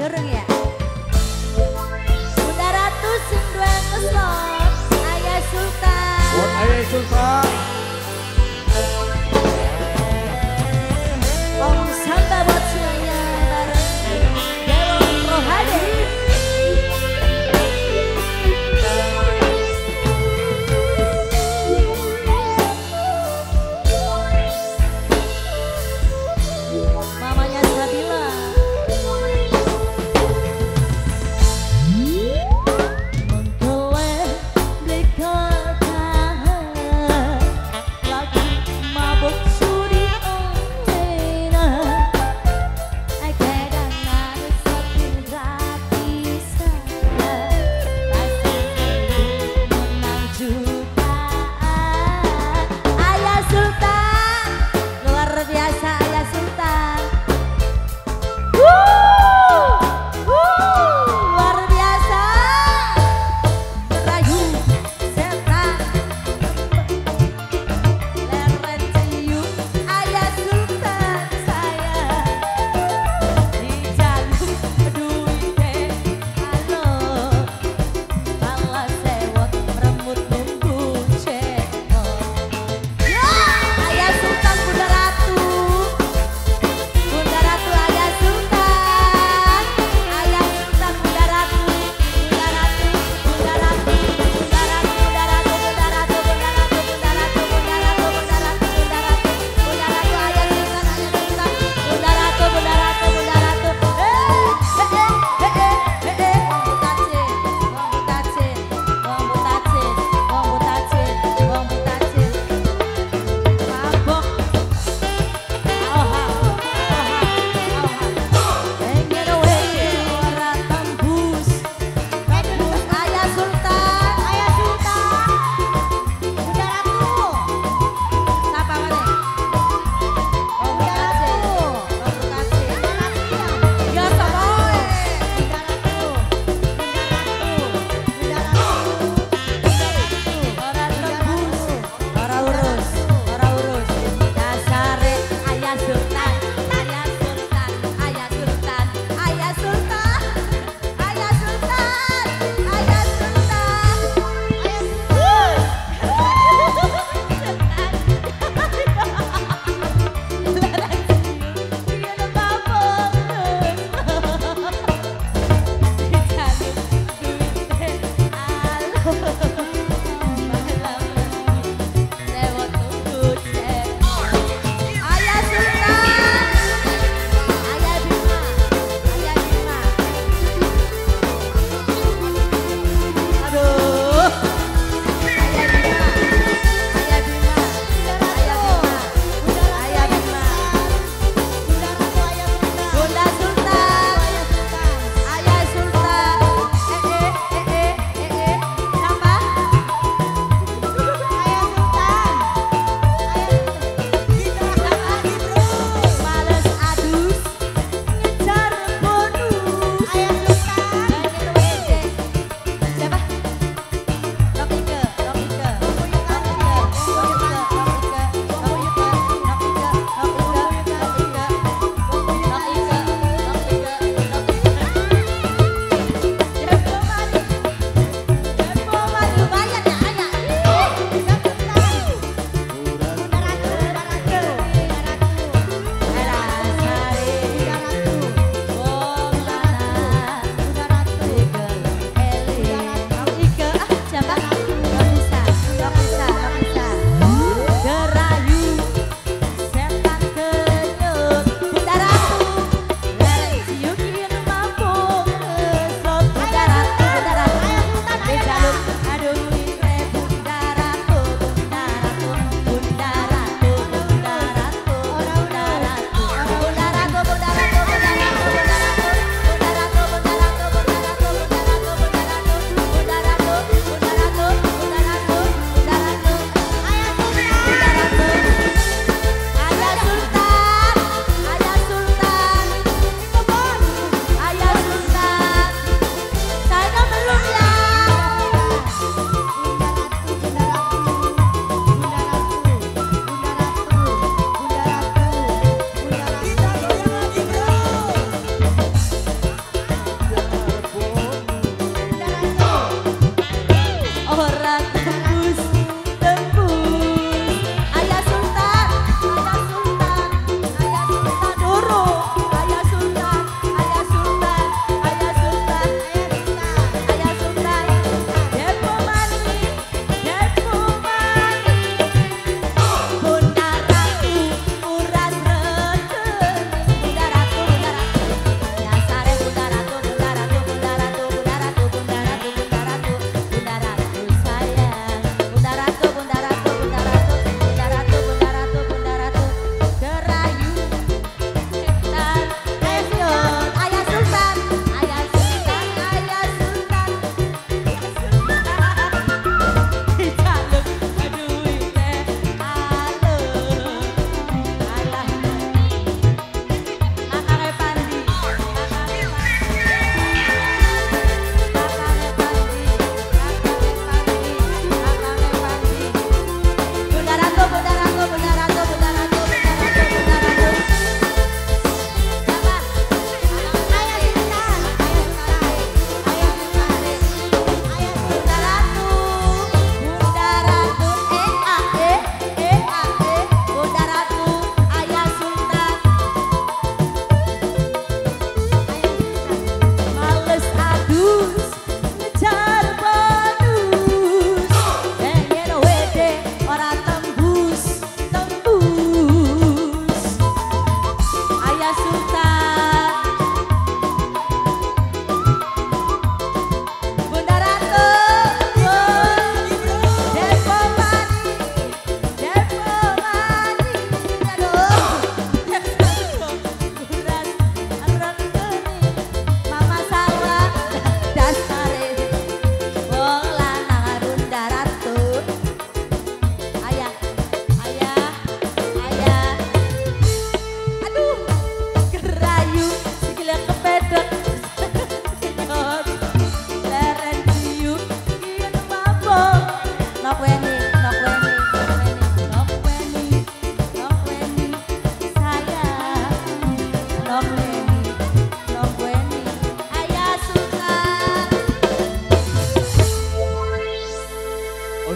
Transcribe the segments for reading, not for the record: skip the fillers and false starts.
Durung ya. Udaratu sing dua keslot Ayah Sultan. Buat Ayah Sultan. Om Samba buat semuanya bareng Dewan Rohade. Mamanya Sabila.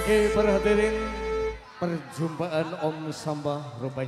Oke, perhatikan perjumpaan Om Samba rupanya.